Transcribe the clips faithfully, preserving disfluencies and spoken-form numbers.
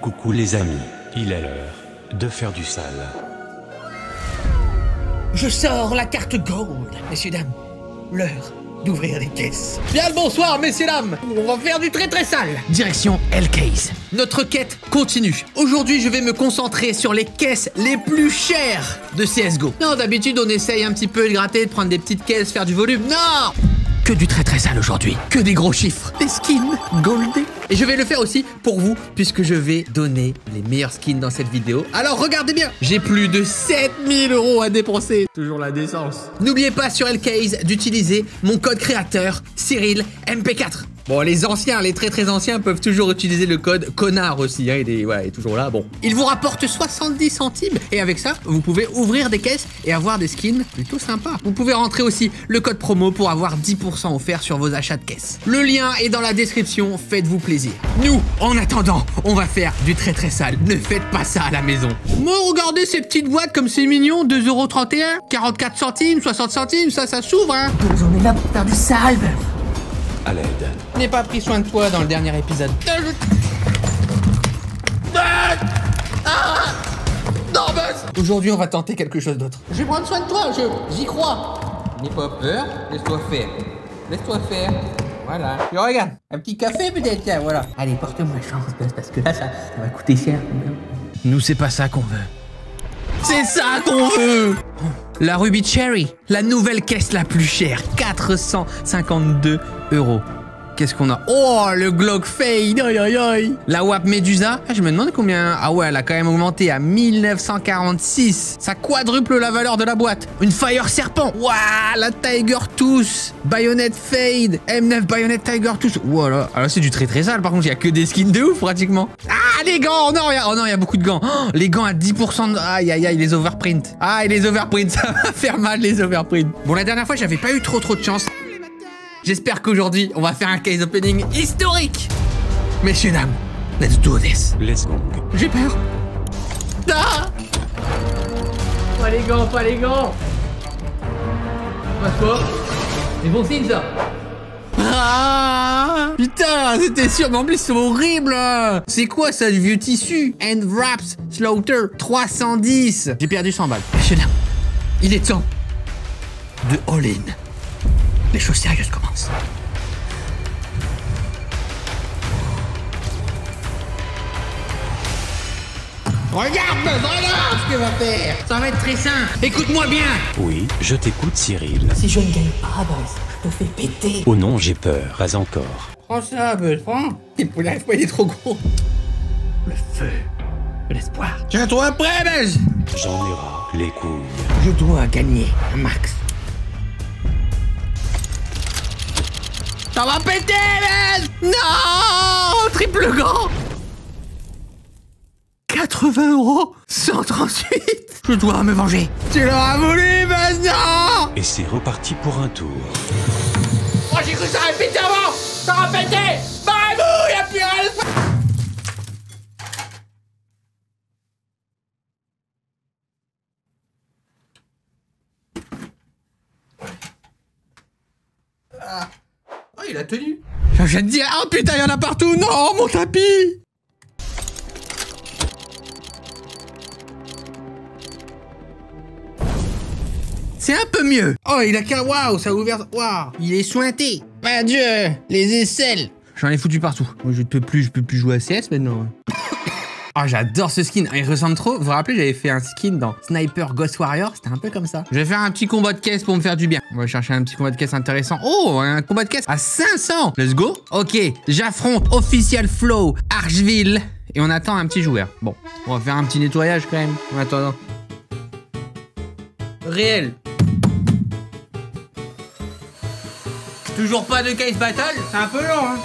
Coucou les amis, il est l'heure de faire du sale. Je sors la carte gold, messieurs dames. L'heure d'ouvrir les caisses. Bien le bonsoir, messieurs dames. On va faire du très très sale. Direction Hellcase. Notre quête continue. Aujourd'hui, je vais me concentrer sur les caisses les plus chères de C S G O. Non, d'habitude, on essaye un petit peu de gratter, de prendre des petites caisses, faire du volume. Non! Que du très très sale aujourd'hui, que des gros chiffres, des skins goldés. Et je vais le faire aussi pour vous, puisque je vais donner les meilleurs skins dans cette vidéo. Alors regardez bien, j'ai plus de sept mille euros à dépenser. Toujours la décence. N'oubliez pas sur Hellcase d'utiliser mon code créateur Cyril M P quatre. Bon, les anciens, les très très anciens peuvent toujours utiliser le code connard aussi, hein, il est, ouais, il est toujours là, bon. Il vous rapporte soixante-dix centimes et avec ça, vous pouvez ouvrir des caisses et avoir des skins plutôt sympas. Vous pouvez rentrer aussi le code promo pour avoir dix pour cent offert sur vos achats de caisses. Le lien est dans la description, faites-vous plaisir. Nous, en attendant, on va faire du très très sale. Ne faites pas ça à la maison. Moi, regardez ces petites boîtes comme c'est mignon, deux euros trente et un, quarante-quatre centimes, soixante centimes, ça, ça s'ouvre, hein. On est là pour faire du sale. À l'aide. Je n'ai pas pris soin de toi dans le dernier épisode. Ah ah non, mais... Aujourd'hui, on va tenter quelque chose d'autre. Je vais prendre soin de toi, je... j'y crois. N'aie pas peur, laisse-toi faire. Laisse-toi faire. Voilà. Je regarde, un petit café peut-être, tiens, voilà. Allez, porte-moi chance, parce que là, ça, ça va coûter cher. Nous, c'est pas ça qu'on veut. C'est ça qu'on veut. La Ruby Cherry, la nouvelle caisse la plus chère, quatre cent cinquante-deux euros. Qu'est-ce qu'on a? Oh, le Glock Fade, aïe aïe aïe. La W A P Medusa, je me demande combien... Ah ouais, elle a quand même augmenté à mille neuf cent quarante-six. Ça quadruple la valeur de la boîte. Une Fire Serpent. Waouh, la Tiger Tooth. Bayonet Fade. M neuf Bayonet Tiger Tooth. Waouh, là, là c'est du très très sale. Par contre, il n'y a que des skins de ouf pratiquement. Ah, les gants. Non, il y a... oh non, il y a beaucoup de gants. Oh, les gants à dix pour cent de... Aïe aïe aïe, les overprints. Ah, et les overprints, ça va faire mal les overprints. Bon, la dernière fois, j'avais pas eu trop trop de chance. J'espère qu'aujourd'hui, on va faire un case opening historique. Messieurs, dames, let's do this. Let's go. J'ai peur. Ah, pas les gants, pas les gants. Passe-toi. C'est bon signe, ça. Ah, putain, c'était sûr, mais en plus, c'est horrible. C'est quoi, ça, du vieux tissu? End wraps, slaughter, trois cent dix. J'ai perdu cent balles. Messieurs, dames, il est temps de all-in. Les choses sérieuses commencent. Regarde, regarde ce que va faire. Ça va être très simple. Écoute-moi bien. Oui, je t'écoute, Cyril. Si je ne gagne pas, je te fais péter. Oh non, j'ai peur. Pas encore. Prends ça, Buzz. Prends. Il est trop gros. Le feu. L'espoir. Tiens-toi prêt, Buzz. J'en ai ras les couilles. Je dois gagner un max. Ça va péter, man! Non! Triple gant! quatre-vingts euros! cent trente-huit! Je dois me venger! Tu l'auras voulu, man! Non! Et c'est reparti pour un tour. Oh, j'ai cru que ça allait péter avant! Ça va péter! Barrez-vous, y'a plus rien de... Il a tenu. Je viens de dire, oh putain, il y en a partout. Non, mon tapis. C'est un peu mieux. Oh, il a qu'un... Waouh, ça a ouvert... Waouh, il est sointé. Pas Dieu, les aisselles. J'en ai foutu partout. Moi, je peux plus, je peux plus jouer à C S maintenant. Oh, j'adore ce skin, il ressemble trop. Vous vous rappelez, j'avais fait un skin dans Sniper Ghost Warrior, c'était un peu comme ça. Je vais faire un petit combat de caisse pour me faire du bien. On va chercher un petit combat de caisse intéressant. Oh, un combat de caisse à cinq cents. Let's go. Ok, j'affronte Official Flow, Archville. Et on attend un petit joueur. Bon, on va faire un petit nettoyage quand même. En attendant. Réel. Toujours pas de case battle. C'est un peu lent, hein.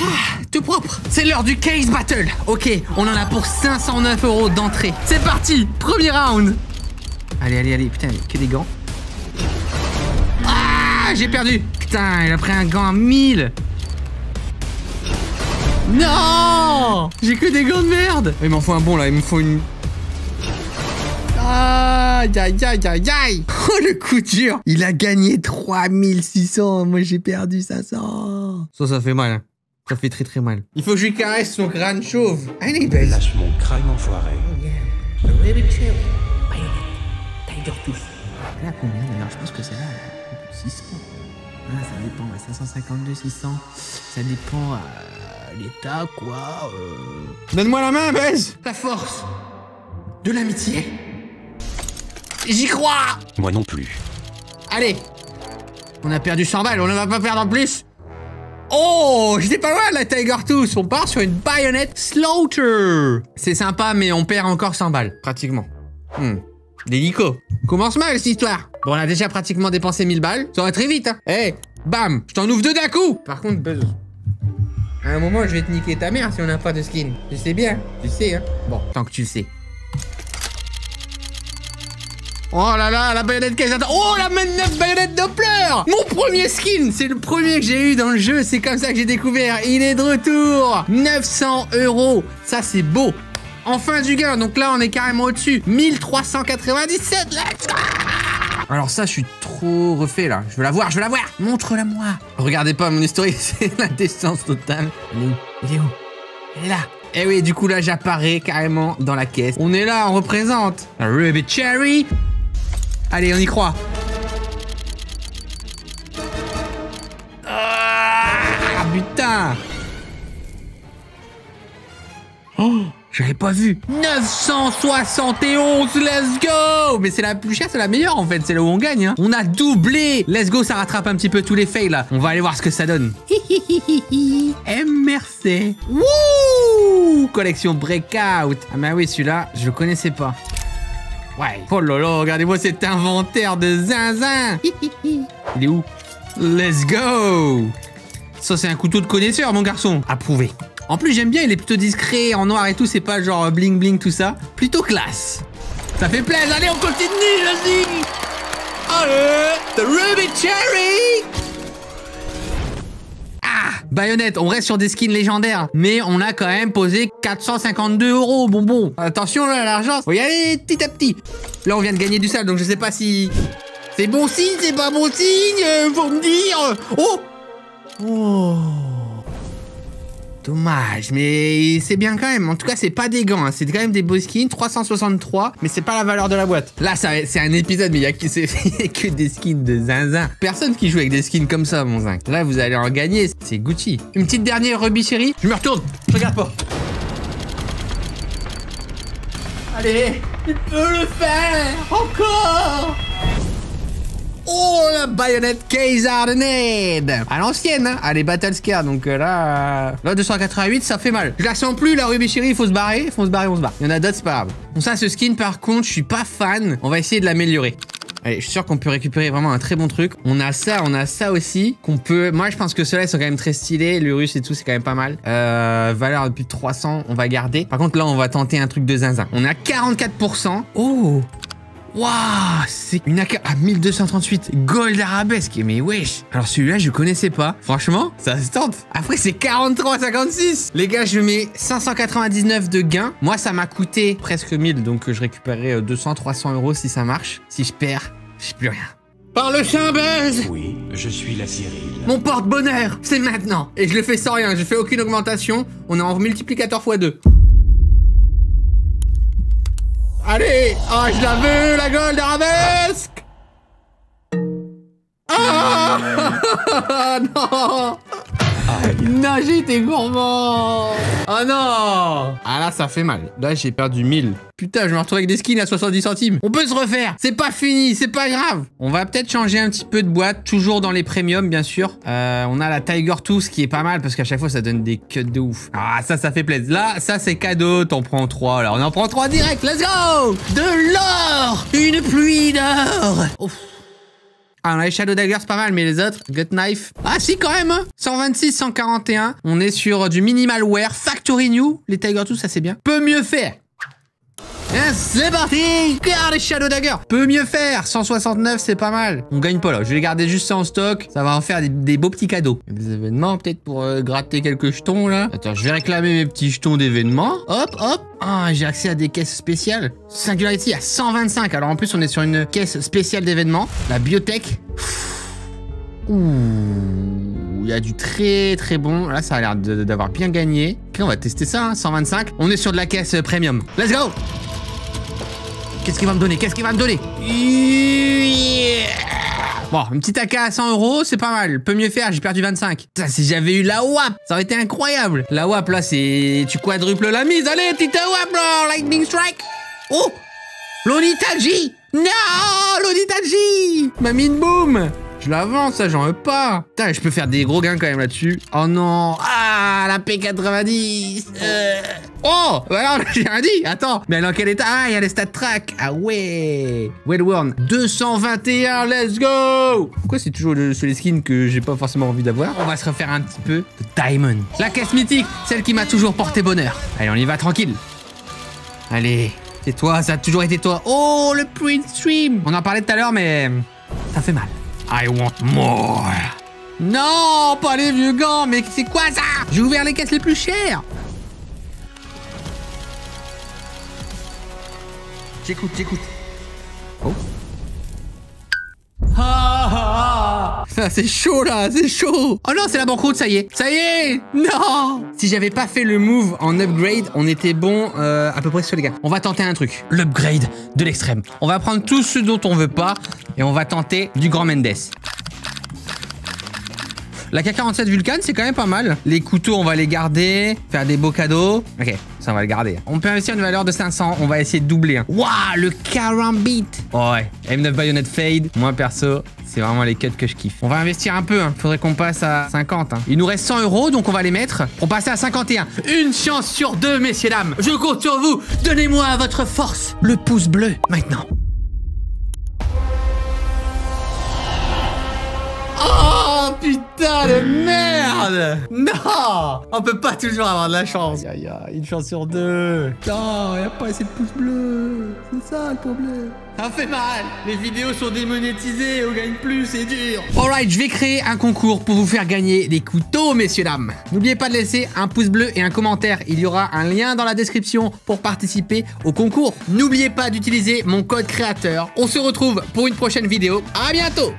Ah, tout propre. C'est l'heure du case battle. Ok, on en a pour cinq cent neuf euros d'entrée. C'est parti, premier round. Allez, allez, allez, putain, que des gants. Ah, j'ai perdu. Putain, il a pris un gant à mille. Non, j'ai que des gants de merde. Il m'en faut un bon là, il me faut une... Aïe, aïe, aïe, aïe, aïe. Oh, le coup dur. Il a gagné trois mille six cents, moi j'ai perdu cinq cents. Ça, ça fait mal, hein. Ça fait très très mal. Il faut que je lui caresse son crâne chauve. Allez, belle. Lâche mon crâne enfoiré. Oh yeah. Baby chill. Bayonet. Tiger Tooth. Là, combien d'ailleurs? Je pense que c'est là. six cents. Ah, ça dépend. cinq cent cinquante-deux, six cents. Ça dépend à l'état, quoi. Euh... Donne-moi la main, Buzz. La force. De l'amitié. J'y crois. Moi non plus. Allez. On a perdu cent balles. On ne va pas perdre en plus. Oh, j'étais pas loin de la Tiger Tooth. On part sur une baïonnette slaughter. C'est sympa, mais on perd encore cent balles. Pratiquement. Hmm. L'hélico. Commence mal, cette histoire. Bon, on a déjà pratiquement dépensé mille balles. Ça va très vite, hein. Eh, hey, bam, je t'en ouvre deux d'un coup. Par contre, Buzz, à un moment, je vais te niquer ta mère si on n'a pas de skin. Tu sais bien, tu sais, hein. Bon, tant que tu sais. Oh là là, la baïonnette qu'elle attend. Oh, la neuf baïonnette Doppler. Mon premier skin, c'est le premier que j'ai eu dans le jeu. C'est comme ça que j'ai découvert. Il est de retour. neuf cents euros. Ça, c'est beau. Enfin du gain. Donc là, on est carrément au-dessus. mille trois cent quatre-vingt-dix-sept. Let's go. Alors ça, je suis trop refait, là. Je veux la voir, je veux la voir. Montre-la moi. Regardez pas mon historique, c'est la décence totale. Il est où? Elle est là. Et oui, du coup, là, j'apparais carrément dans la caisse. On est là, on représente. La Ruby Cherry. Allez, on y croit. Ah, putain. Oh, j'avais pas vu. neuf cent soixante et onze, let's go. Mais c'est la plus chère, c'est la meilleure, en fait. C'est là où on gagne, hein. On a doublé. Let's go, ça rattrape un petit peu tous les fails, là. On va aller voir ce que ça donne. M R C. Wouh. Collection Breakout. Ah bah oui, celui-là, je le connaissais pas. Ouais. Oh lolo, regardez-moi cet inventaire de zinzin. Il est où? Let's go. Ça, c'est un couteau de connaisseur, mon garçon. Approuvé. En plus, j'aime bien, il est plutôt discret, en noir et tout. C'est pas genre bling bling, tout ça. Plutôt classe. Ça fait plaisir. Allez, on continue, vas-y. Allez, the Ruby Cherry. Ah, baïonnette, on reste sur des skins légendaires. Mais on a quand même posé quatre cent cinquante-deux euros, bonbon. Attention là, l'argent, faut y aller petit à petit. Là, on vient de gagner du sale, donc je sais pas si... C'est bon signe, c'est pas bon signe, euh, faut me dire... Oh. Oh. Dommage, mais c'est bien quand même. En tout cas, c'est pas des gants, hein. C'est quand même des beaux skins. trois cent soixante-trois, mais c'est pas la valeur de la boîte. Là, c'est un épisode, mais il y a que, que des skins de zinzin. Personne qui joue avec des skins comme ça, mon zinc. Là, vous allez en gagner, c'est Gucci. Une petite dernière, Ruby Cherry. Je me retourne, je regarde pas. Allez, tu peux le faire. Encore. Oh, la baïonnette Case Ardenade. À l'ancienne, hein. Elle est Battle Scare, donc euh, là... Euh... Là, deux cent quatre-vingt-huit, ça fait mal. Je la sens plus, la Ruby Cherry, il faut se barrer. Il faut se barrer, on se barre. Il y en a d'autres, c'est pas grave. Bon, ça, ce skin, par contre, je suis pas fan. On va essayer de l'améliorer. Allez, je suis sûr qu'on peut récupérer vraiment un très bon truc. On a ça, on a ça aussi, qu'on peut... Moi, je pense que ceux-là, ils sont quand même très stylés. Le russe et tout, c'est quand même pas mal. Euh, valeur de plus de trois cents, on va garder. Par contre, là, on va tenter un truc de zinzin. On est à quarante-quatre pour cent. Oh. Waouh, c'est une A K à mille deux cent trente-huit, gold arabesque, mais wesh. Alors celui-là, je connaissais pas. Franchement, ça se tente. Après, c'est quarante-trois cinquante-six. Les gars, je mets cinq cent quatre-vingt-dix-neuf de gain. Moi, ça m'a coûté presque mille, donc je récupérerai deux cents, trois cents euros si ça marche. Si je perds, j'ai plus rien. Par le chien Buzz. Oui, je suis la Cyril. Mon porte-bonheur, c'est maintenant. Et je le fais sans rien, je fais aucune augmentation. On est en multiplicateur fois deux. Allez, oh, je la veux, la gold arabesque. Ah non. Non, j'étais gourmand. Oh non. Ah là, ça fait mal. Là, j'ai perdu mille. Putain, je me retrouve avec des skins à soixante-dix centimes. On peut se refaire. C'est pas fini, c'est pas grave. On va peut-être changer un petit peu de boîte. Toujours dans les premiums, bien sûr. Euh, on a la Tiger Tooth qui est pas mal parce qu'à chaque fois, ça donne des cuts de ouf. Ah, ça, ça fait plaisir. Là, ça, c'est cadeau. T'en prends trois. Là, on en prend trois direct. Let's go. De l'or. Une pluie d'or. Ouf. Ah, on a les Shadow Daggers, pas mal, mais les autres, Gut Knife. Ah, si, quand même, hein. cent vingt-six, cent quarante et un. On est sur du Minimal Wear, Factory New. Les Tiger Tooth, ça, c'est bien. Peut mieux faire. Yes, c'est parti. Garde les Shadow Daggers. Peut mieux faire. cent soixante-neuf, c'est pas mal. On gagne pas, là. Je vais garder juste ça en stock. Ça va en faire des, des beaux petits cadeaux. Des événements, peut-être pour euh, gratter quelques jetons, là. Attends, je vais réclamer mes petits jetons d'événements. Hop, hop. Ah, j'ai accès à des caisses spéciales. Singularity à cent vingt-cinq. Alors en plus, on est sur une caisse spéciale d'événements. La biotech. Ouh. il y a du très très bon. Là, ça a l'air d'avoir bien gagné. Ok, on va tester ça, hein, cent vingt-cinq. On est sur de la caisse premium. Let's go. Qu'est-ce qu'il va me donner? Qu'est-ce qu'il va me donner? Yeah. Bon, une petite A K à cent euros, c'est pas mal. Peut mieux faire, j'ai perdu vingt-cinq. Putain, si j'avais eu la W A P, ça aurait été incroyable. La W A P, là, c'est... Tu quadruples la mise. Allez, petite W A P, là. Lightning Strike. Oh, l'Onitaji. Non, l'Onitaji m'a mis une boum. Je l'avance, ça, j'en veux pas. Putain, je peux faire des gros gains quand même là-dessus. Oh non. Ah, la P quatre-vingt-dix. Euh... Oh, bah non, j'ai rien dit. Attends, mais elle est en quel état? Ah, il y a les stat track. Ah ouais. Well worn. deux cent vingt et un, let's go. Pourquoi c'est toujours le, les skins que j'ai pas forcément envie d'avoir? On va se refaire un petit peu de Diamond. La caisse mythique, celle qui m'a toujours porté bonheur. Allez, on y va tranquille. Allez, c'est toi, ça a toujours été toi. Oh, le print stream. On en parlait tout à l'heure, mais ça fait mal. I want more. Non, pas les vieux gants, mais c'est quoi ça? J'ai ouvert les caisses les plus chères. J'écoute, j'écoute. Oh. Ah, ah, ah. C'est chaud là, c'est chaud. Oh non, c'est la banqueroute, ça y est. Ça y est. Non. Si j'avais pas fait le move en upgrade, on était bon euh, à peu près sur les gars. On va tenter un truc. L'upgrade de l'extrême. On va prendre tout ce dont on veut pas et on va tenter du grand Mendes. La K quarante-sept Vulcan, c'est quand même pas mal. Les couteaux, on va les garder. Faire des beaux cadeaux. Ok, ça, on va le garder. On peut investir une valeur de cinq cents. On va essayer de doubler. Waouh, le Karambit. Oh ouais, M neuf Bayonet Fade. Moi, perso, c'est vraiment les cuts que je kiffe. On va investir un peu. Hein. Faudrait qu'on passe à cinquante. Hein. Il nous reste cent euros, donc on va les mettre pour passer à cinquante et un. Une chance sur deux, messieurs, dames. Je compte sur vous. Donnez-moi votre force. Le pouce bleu, maintenant. Oh putain de merde! Non! On peut pas toujours avoir de la chance. Il y a une chance sur deux. Non, il n'y a pas assez de pouces bleus. C'est ça le problème. Ça fait mal. Les vidéos sont démonétisées. On gagne plus, c'est dur. Alright, je vais créer un concours pour vous faire gagner des couteaux, messieurs, dames. N'oubliez pas de laisser un pouce bleu et un commentaire. Il y aura un lien dans la description pour participer au concours. N'oubliez pas d'utiliser mon code créateur. On se retrouve pour une prochaine vidéo. À bientôt!